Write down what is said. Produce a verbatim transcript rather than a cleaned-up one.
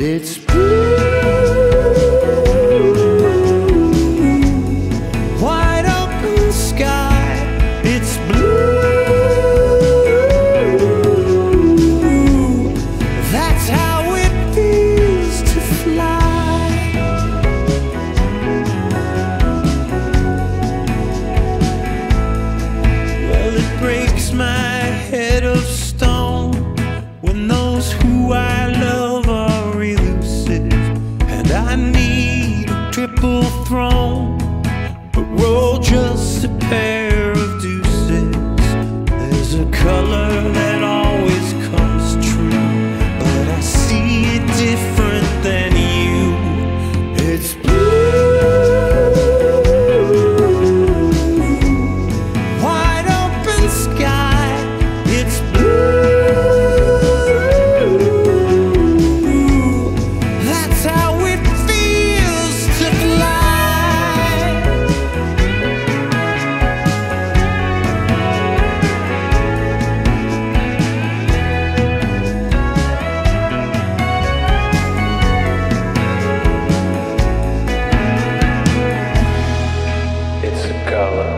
It's blue, wide open sky. It's blue, that's how it feels to fly. Well, it breaks my head of stone when those who I love are triple throne, but roll just a pair of deuces. There's a color that always comes true, but I see it different than you. It's blue, wide open sky. It's blue, that's how it feels to fly. It's a color.